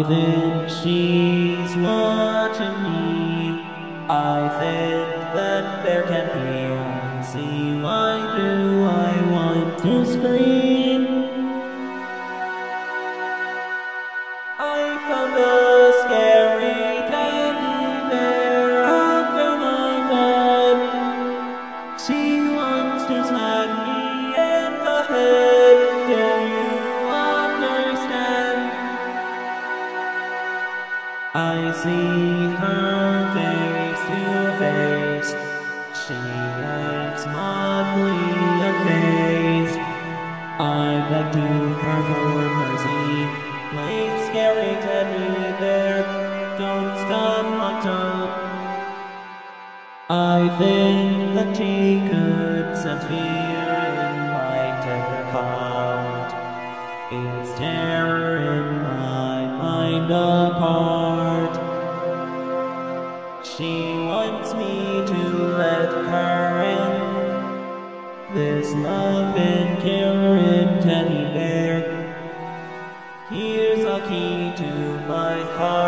I think she's watching me. I think that there can be one. See, why do I want to scream? I found a scary teddy bear under my bed. She wants to smack me in the head. I see her face to face. She looks mildly unfazed. I beg to her for mercy. Play scary teddy bear, don't stop my tongue. I think that she could sense fear in my tender heart. It's terror in my mind apart. She wants me to let her in. This love and care in teddy bear. Here's a key to my heart.